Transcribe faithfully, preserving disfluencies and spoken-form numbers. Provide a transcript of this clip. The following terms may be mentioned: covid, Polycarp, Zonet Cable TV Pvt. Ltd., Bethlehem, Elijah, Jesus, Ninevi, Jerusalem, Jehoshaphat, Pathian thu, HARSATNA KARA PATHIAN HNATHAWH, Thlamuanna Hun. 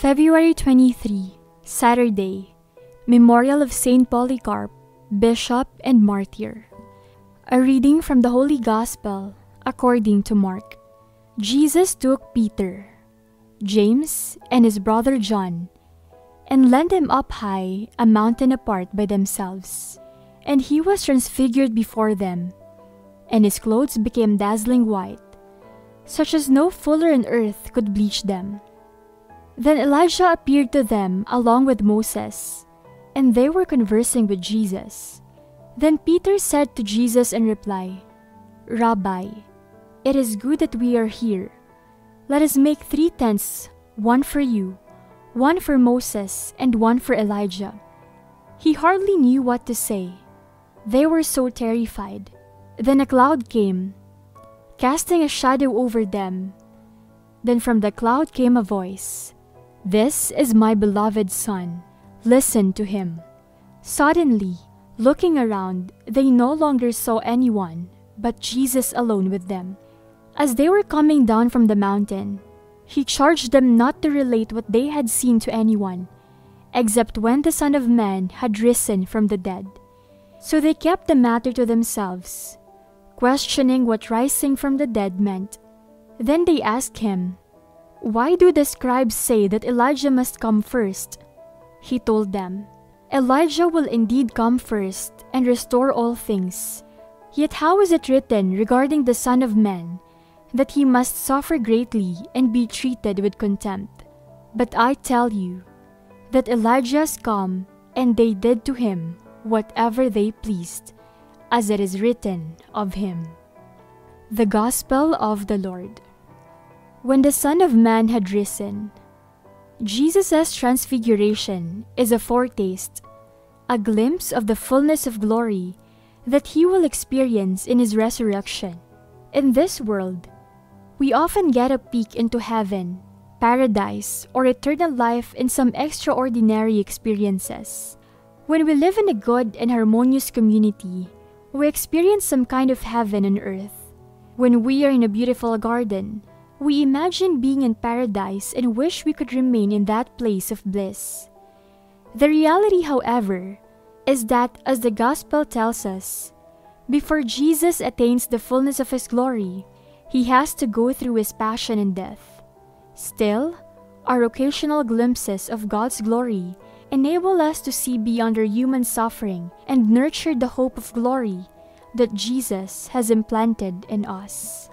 February twenty-third, Saturday, Memorial of Saint Polycarp, Bishop and Martyr. A reading from the Holy Gospel according to Mark. Jesus took Peter, James, and his brother John, and led them up high, a mountain apart by themselves. And he was transfigured before them, and his clothes became dazzling white, such as no fuller on earth could bleach them. Then Elijah appeared to them along with Moses, and they were conversing with Jesus. Then Peter said to Jesus in reply, "Rabbi, it is good that we are here. Let us make three tents, one for you, one for Moses, and one for Elijah." He hardly knew what to say. They were so terrified. Then a cloud came, casting a shadow over them. Then from the cloud came a voice, "This is my beloved Son. Listen to him." Suddenly, looking around, they no longer saw anyone but Jesus alone with them. As they were coming down from the mountain, he charged them not to relate what they had seen to anyone, except when the Son of Man had risen from the dead. So they kept the matter to themselves, questioning what rising from the dead meant. Then they asked him, "Why do the scribes say that Elijah must come first?" He told them, "Elijah will indeed come first and restore all things. Yet how is it written regarding the Son of Man that he must suffer greatly and be treated with contempt? But I tell you that Elijah has come, and they did to him whatever they pleased, as it is written of him." The Gospel of the Lord. When the Son of Man had risen, Jesus' transfiguration is a foretaste, a glimpse of the fullness of glory that he will experience in his resurrection. In this world, we often get a peek into heaven, paradise, or eternal life in some extraordinary experiences. When we live in a good and harmonious community, we experience some kind of heaven on earth. When we are in a beautiful garden, we imagine being in paradise and wish we could remain in that place of bliss. The reality, however, is that, as the Gospel tells us, before Jesus attains the fullness of his glory, he has to go through his passion and death. Still, our occasional glimpses of God's glory enable us to see beyond our human suffering and nurture the hope of glory that Jesus has implanted in us.